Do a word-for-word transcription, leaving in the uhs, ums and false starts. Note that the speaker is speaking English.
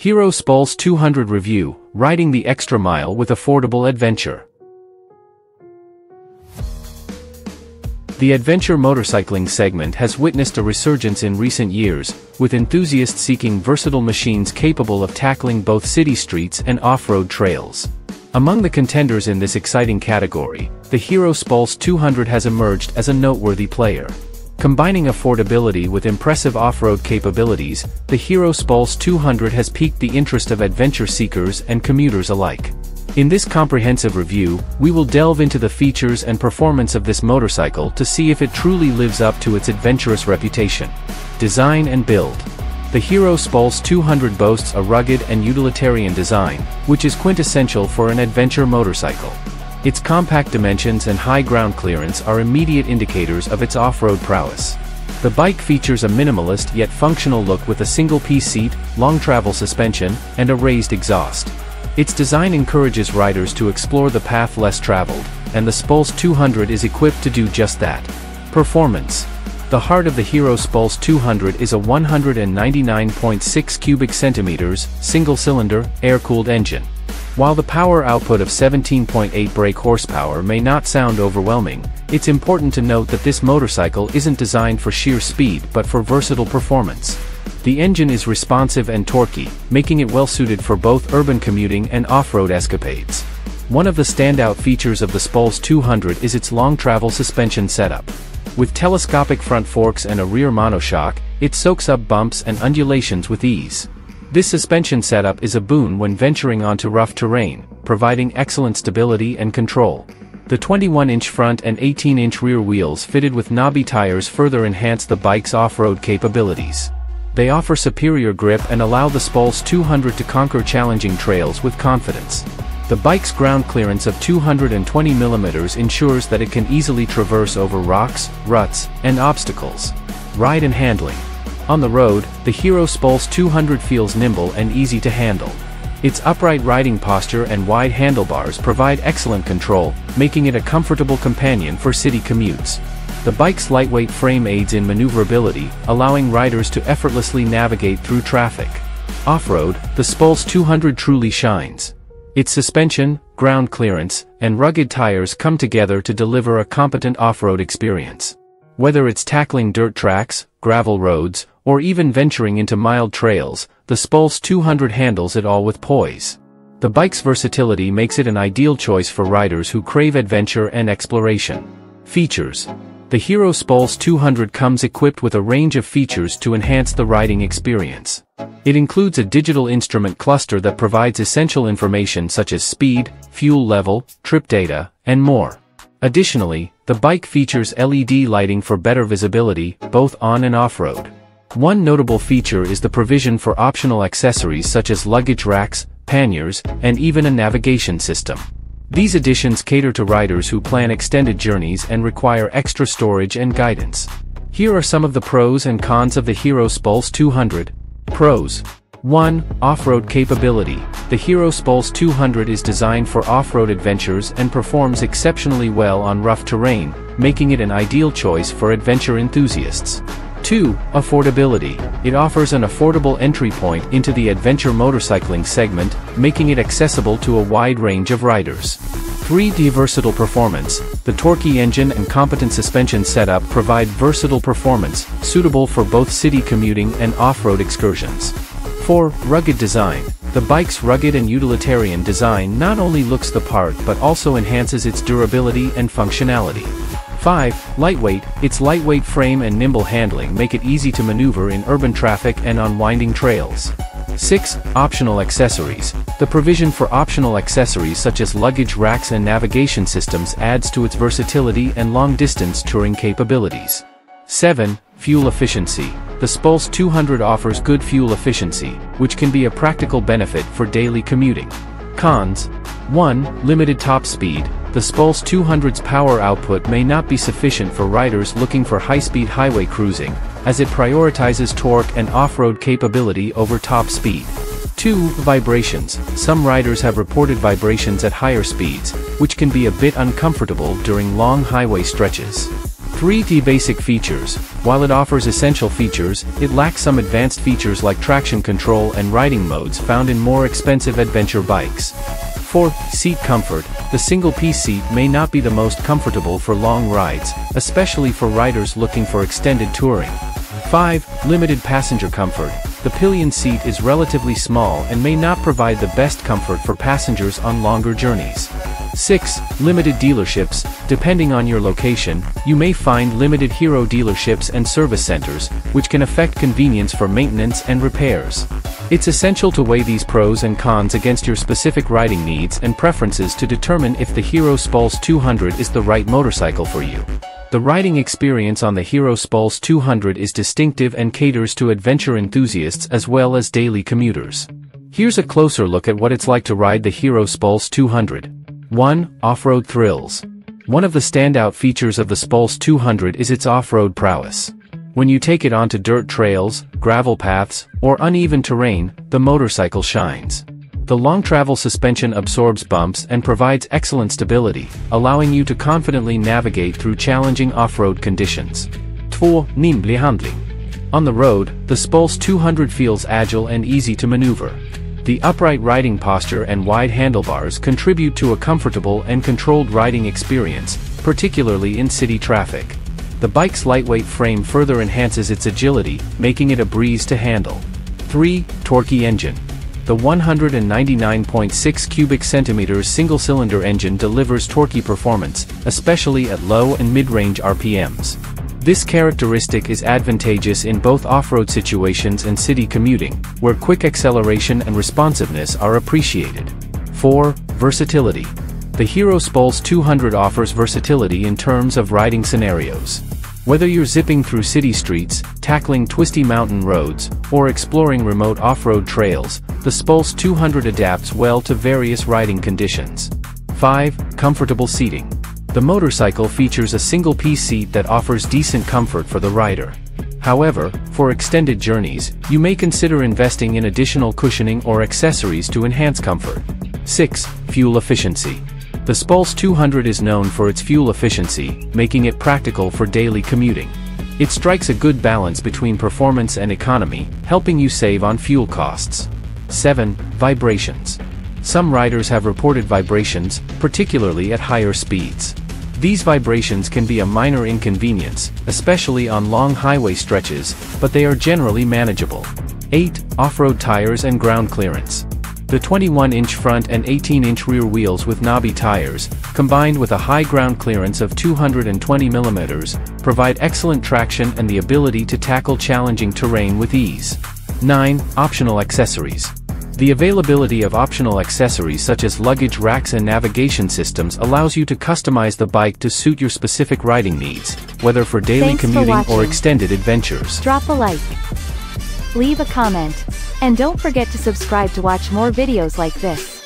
Hero Xpulse two hundred review, riding the extra mile with affordable adventure. The adventure motorcycling segment has witnessed a resurgence in recent years, with enthusiasts seeking versatile machines capable of tackling both city streets and off-road trails. Among the contenders in this exciting category, the Hero Xpulse two hundred has emerged as a noteworthy player. Combining affordability with impressive off-road capabilities, the Hero Xpulse two hundred has piqued the interest of adventure seekers and commuters alike. In this comprehensive review, we will delve into the features and performance of this motorcycle to see if it truly lives up to its adventurous reputation. Design and build. The Hero Xpulse two hundred boasts a rugged and utilitarian design, which is quintessential for an adventure motorcycle. Its compact dimensions and high ground clearance are immediate indicators of its off-road prowess. The bike features a minimalist yet functional look with a single piece seat, long travel suspension, and a raised exhaust. Its design encourages riders to explore the path less traveled, and the Xpulse two hundred is equipped to do just that. Performance. The heart of the Hero Xpulse two hundred is a one hundred ninety-nine point six cubic centimeters, single-cylinder, air-cooled engine. While the power output of seventeen point eight brake horsepower may not sound overwhelming, it's important to note that this motorcycle isn't designed for sheer speed but for versatile performance. The engine is responsive and torquey, making it well-suited for both urban commuting and off-road escapades. One of the standout features of the Xpulse two hundred is its long-travel suspension setup. With telescopic front forks and a rear monoshock, it soaks up bumps and undulations with ease. This suspension setup is a boon when venturing onto rough terrain, providing excellent stability and control. The twenty-one inch front and eighteen inch rear wheels fitted with knobby tires further enhance the bike's off-road capabilities. They offer superior grip and allow the Xpulse two hundred to conquer challenging trails with confidence. The bike's ground clearance of two hundred twenty millimeters ensures that it can easily traverse over rocks, ruts, and obstacles. Ride and handling. On the road, the Hero Xpulse two hundred feels nimble and easy to handle. Its upright riding posture and wide handlebars provide excellent control, making it a comfortable companion for city commutes. The bike's lightweight frame aids in maneuverability, allowing riders to effortlessly navigate through traffic. Off-road, the Xpulse two hundred truly shines. Its suspension, ground clearance, and rugged tires come together to deliver a competent off-road experience. Whether it's tackling dirt tracks, gravel roads, or even venturing into mild trails, the Xpulse two hundred handles it all with poise. The bike's versatility makes it an ideal choice for riders who crave adventure and exploration. Features. The Hero Xpulse two hundred comes equipped with a range of features to enhance the riding experience. It includes a digital instrument cluster that provides essential information such as speed, fuel level, trip data, and more. Additionally, the bike features L E D lighting for better visibility, both on and off-road. One notable feature is the provision for optional accessories such as luggage racks, panniers, and even a navigation system. These additions cater to riders who plan extended journeys and require extra storage and guidance. Here are some of the pros and cons of the Hero Xpulse two hundred. Pros. one Off-road capability. The Hero Xpulse two hundred is designed for off-road adventures and performs exceptionally well on rough terrain, making it an ideal choice for adventure enthusiasts. two Affordability. It offers an affordable entry point into the adventure motorcycling segment, making it accessible to a wide range of riders. three Versatile performance. The torquey engine and competent suspension setup provide versatile performance, suitable for both city commuting and off-road excursions. four Rugged design. The bike's rugged and utilitarian design not only looks the part but also enhances its durability and functionality. five Lightweight. Its lightweight frame and nimble handling make it easy to maneuver in urban traffic and on winding trails. six Optional accessories. The provision for optional accessories such as luggage racks and navigation systems adds to its versatility and long-distance touring capabilities. seven Fuel efficiency. The Xpulse two hundred offers good fuel efficiency, which can be a practical benefit for daily commuting. Cons. one Limited top speed. The Xpulse two hundred's power output may not be sufficient for riders looking for high-speed highway cruising, as it prioritizes torque and off-road capability over top speed. two Vibrations. Some riders have reported vibrations at higher speeds, which can be a bit uncomfortable during long highway stretches. Pretty basic features. While it offers essential features, it lacks some advanced features like traction control and riding modes found in more expensive adventure bikes. four. Seat comfort. The single-piece seat may not be the most comfortable for long rides, especially for riders looking for extended touring. five. Limited passenger comfort. The pillion seat is relatively small and may not provide the best comfort for passengers on longer journeys. six. Limited dealerships. Depending on your location, you may find limited Hero dealerships and service centers, which can affect convenience for maintenance and repairs. It's essential to weigh these pros and cons against your specific riding needs and preferences to determine if the Hero Xpulse two hundred is the right motorcycle for you. The riding experience on the Hero Xpulse two hundred is distinctive and caters to adventure enthusiasts as well as daily commuters. Here's a closer look at what it's like to ride the Hero Xpulse two hundred. one. Off-road thrills. One of the standout features of the Xpulse two hundred is its off-road prowess. When you take it onto dirt trails, gravel paths, or uneven terrain, the motorcycle shines. The long travel suspension absorbs bumps and provides excellent stability, allowing you to confidently navigate through challenging off-road conditions. four. Nimble handling. On the road, the Xpulse two hundred feels agile and easy to maneuver. The upright riding posture and wide handlebars contribute to a comfortable and controlled riding experience, particularly in city traffic. The bike's lightweight frame further enhances its agility, making it a breeze to handle. three. Torquey engine. The one hundred ninety-nine point six cubic centimeters single-cylinder engine delivers torquey performance, especially at low and mid-range R P Ms. This characteristic is advantageous in both off-road situations and city commuting, where quick acceleration and responsiveness are appreciated. four. Versatility. The Hero Xpulse two hundred offers versatility in terms of riding scenarios. Whether you're zipping through city streets, tackling twisty mountain roads, or exploring remote off-road trails, the Xpulse two hundred adapts well to various riding conditions. five. Comfortable seating. The motorcycle features a single-piece seat that offers decent comfort for the rider. However, for extended journeys, you may consider investing in additional cushioning or accessories to enhance comfort. six. Fuel efficiency. The Xpulse two hundred is known for its fuel efficiency, making it practical for daily commuting. It strikes a good balance between performance and economy, helping you save on fuel costs. seven. Vibrations. Some riders have reported vibrations, particularly at higher speeds. These vibrations can be a minor inconvenience, especially on long highway stretches, but they are generally manageable. eight. Off-road tires and ground clearance. The twenty-one inch front and eighteen inch rear wheels with knobby tires, combined with a high ground clearance of two hundred twenty millimeters, provide excellent traction and the ability to tackle challenging terrain with ease. nine. Optional accessories. The availability of optional accessories such as luggage racks and navigation systems allows you to customize the bike to suit your specific riding needs, whether for daily Thanks commuting for or extended adventures. Drop a like, leave a comment, and don't forget to subscribe to watch more videos like this.